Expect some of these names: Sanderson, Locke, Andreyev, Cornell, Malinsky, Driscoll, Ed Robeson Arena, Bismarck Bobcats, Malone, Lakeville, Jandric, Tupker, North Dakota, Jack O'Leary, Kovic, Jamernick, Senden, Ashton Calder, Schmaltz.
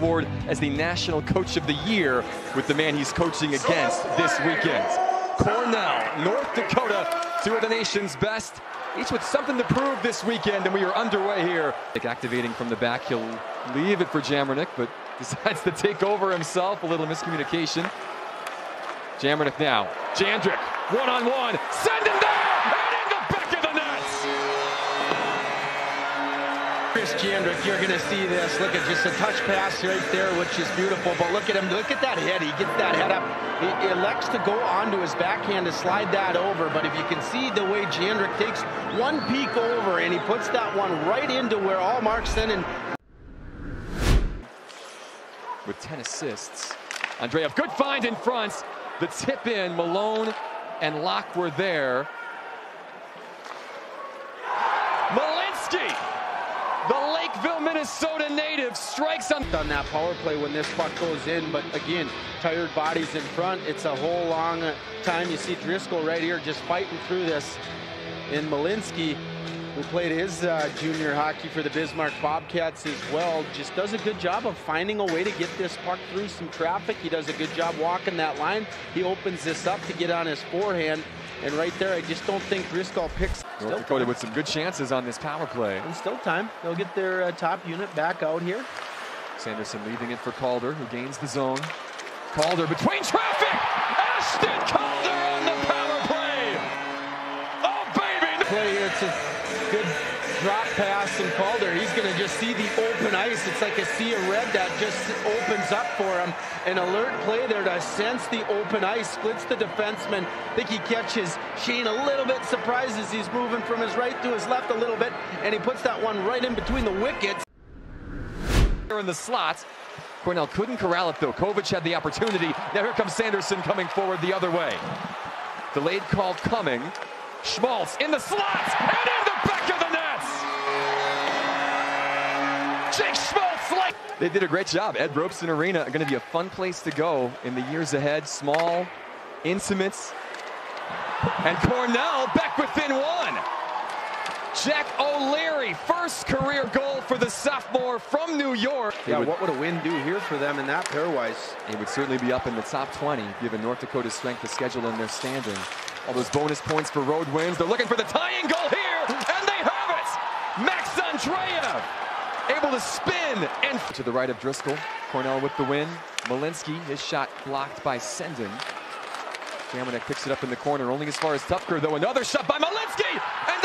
award as the National Coach of the Year with the man he's coaching against this weekend. Cornell, North Dakota, two of the nation's best, each with something to prove this weekend, and we are underway here. Activating from the back, he'll leave it for Jamernick, but decides to take over himself. A little miscommunication. Jamernick now. Jandric, one-on-one, Senden there, and in the back of the net! Chris Jandric, you're going to see this. Look at just a touch pass right there, which is beautiful. But look at him. Look at that head. He gets that head up. He elects to go onto his backhand to slide that over. But if you can see the way Jandric takes one peek over, and he puts that one right into where Allmark Senden. With 10 assists. Andreyev, good find in front. The tip in, Malone and Locke were there. Malinsky, the Lakeville, Minnesota native, strikes on that power play when this puck goes in, but again, tired bodies in front. It's a whole long time. You see Driscoll right here just fighting through this. And Malinsky, who played his junior hockey for the Bismarck Bobcats as well, just does a good job of finding a way to get this puck through some traffic. He does a good job walking that line. He opens this up to get on his forehand, and right there, I just don't think Driscoll picks. North Dakota with some good chances on this power play. And still time. They'll get their top unit back out here. Sanderson leaving it for Calder, who gains the zone. Calder between traffic! Ashton Calder on the power play! Oh, baby! Play here to... Good drop pass from Calder. He's going to just see the open ice. It's like a sea of red that just opens up for him. An alert play there to sense the open ice. Splits the defenseman. I think he catches Shane a little bit. Surprises he's moving from his right to his left a little bit. And he puts that one right in between the wickets. In the slot. Cornell couldn't corral it, though. Kovic had the opportunity. Now here comes Sanderson coming forward the other way. Delayed call coming. Schmaltz in the slot. And in the back of the nets! Jake Schmaltz like... They did a great job. Ed Robeson Arena going to be a fun place to go in the years ahead. Small, intimate. And Cornell back within one. Jack O'Leary, first career goal for the sophomore from New York. Yeah, what would a win do here for them in that pairwise? It would certainly be up in the top 20, given North Dakota's strength of schedule and their standing. All those bonus points for road wins. They're looking for the tying goal here, and they have it! Max Andreyev able to spin and... To the right of Driscoll, Cornell with the win. Malinsky, his shot blocked by Senden. Jamernick picks it up in the corner, only as far as Tupker, though. Another shot by Malinsky, and